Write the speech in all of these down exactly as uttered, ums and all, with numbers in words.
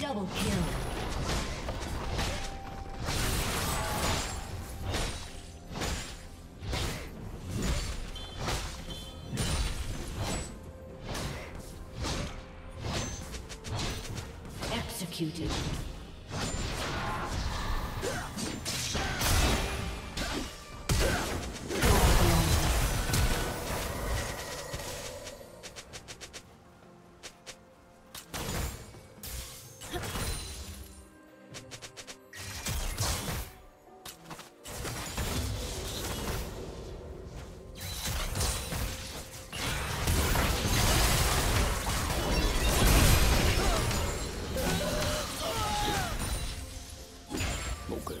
Double kill. Executed. No good.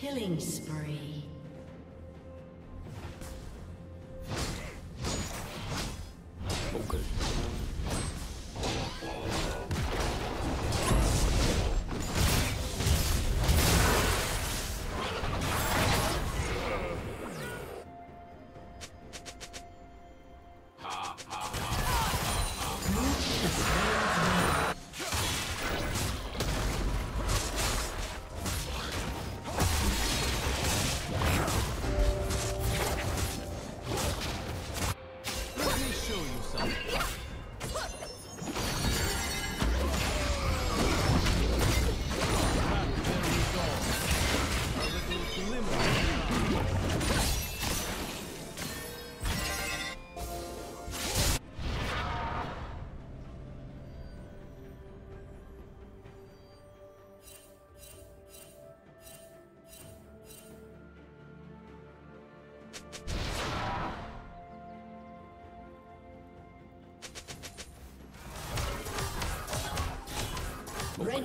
Killing spree. Okay. Red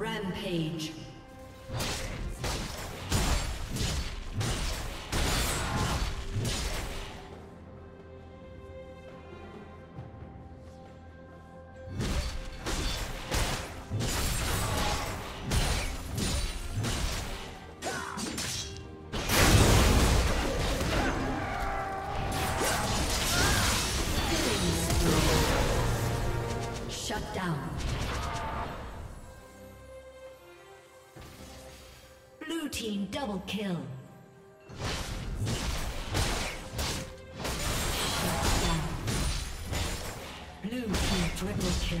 Rampage. Shut down. Team double kill. Blue team triple kill.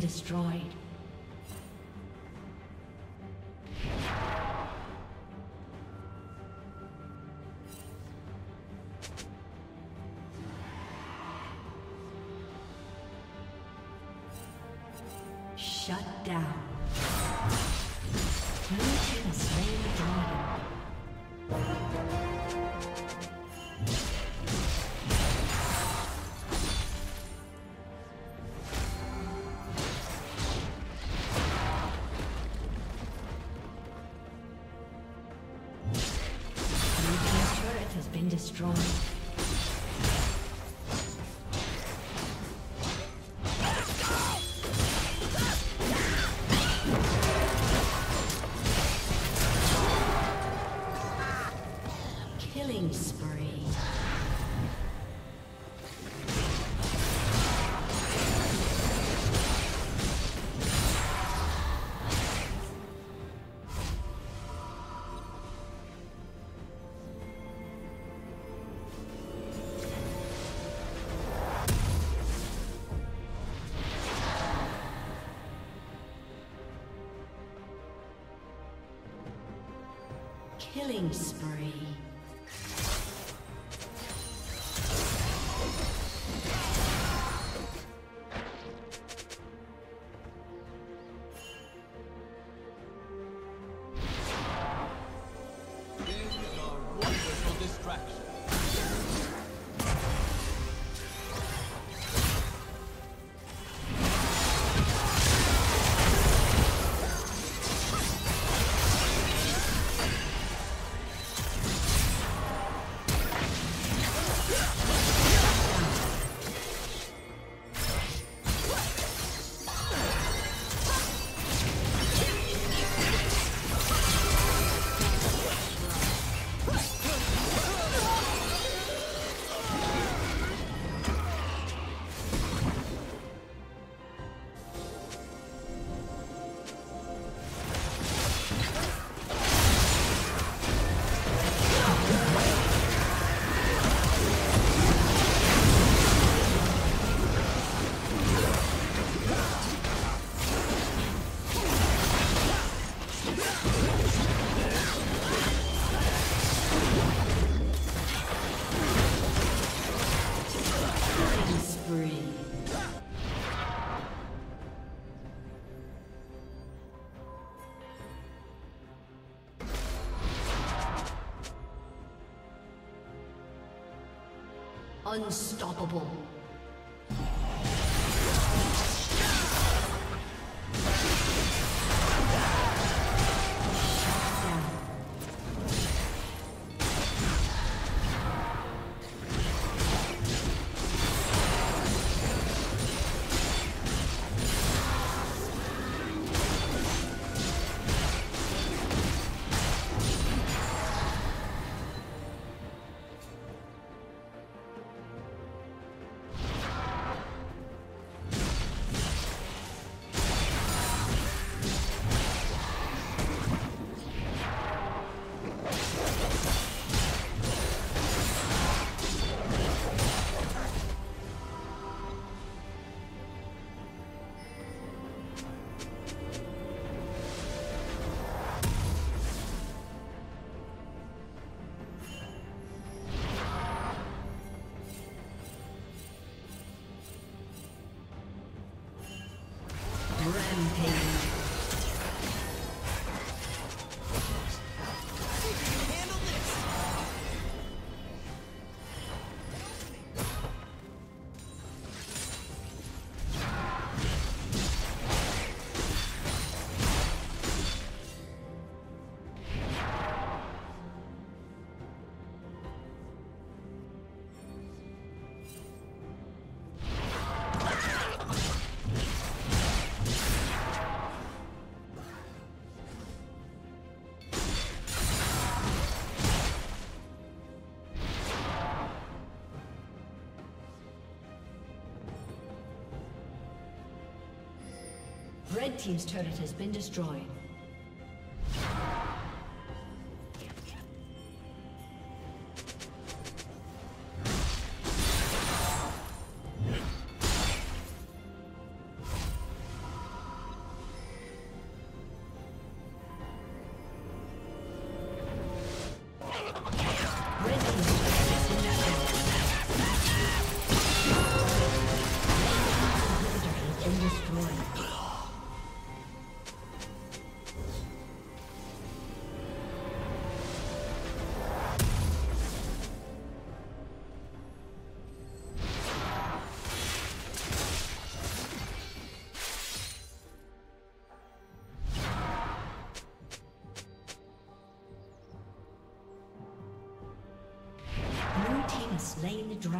Destroyed. Shut down. Blue team has slain the dragon. Destroyed. Killing spree. Killing spree. Unstoppable. Rampage. Red Team's turret has been destroyed. Slain the dragon.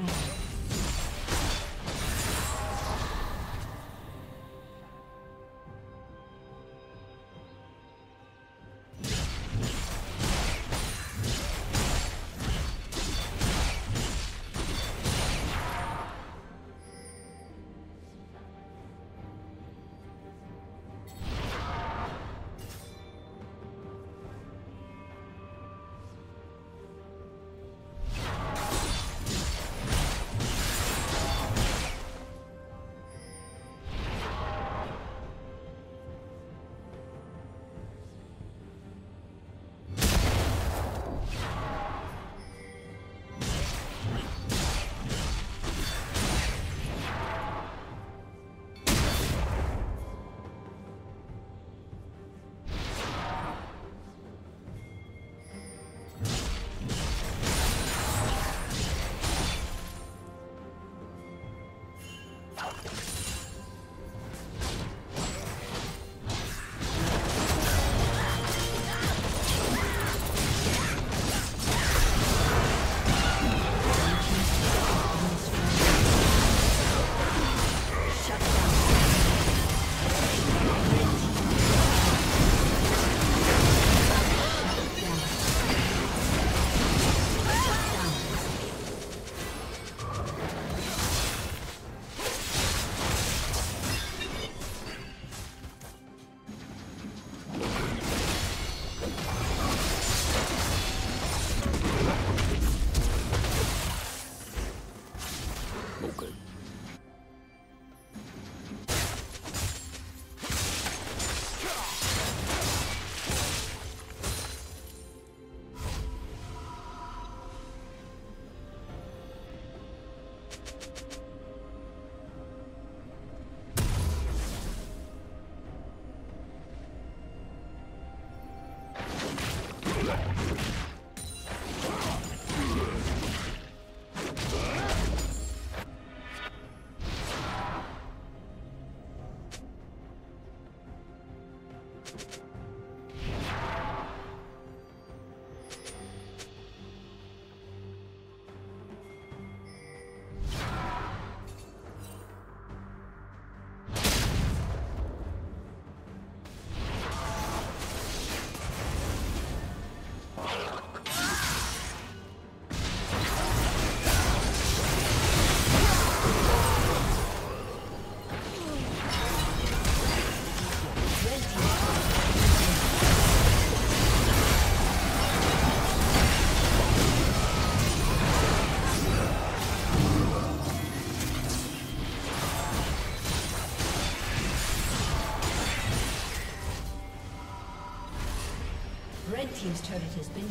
Red Team's turret has been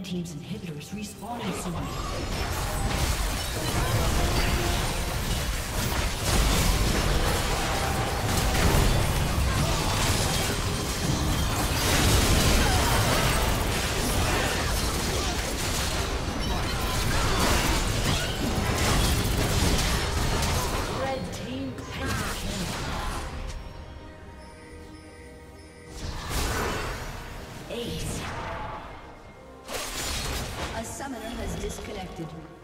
Red team's inhibitor is respawning soon. Disconnected.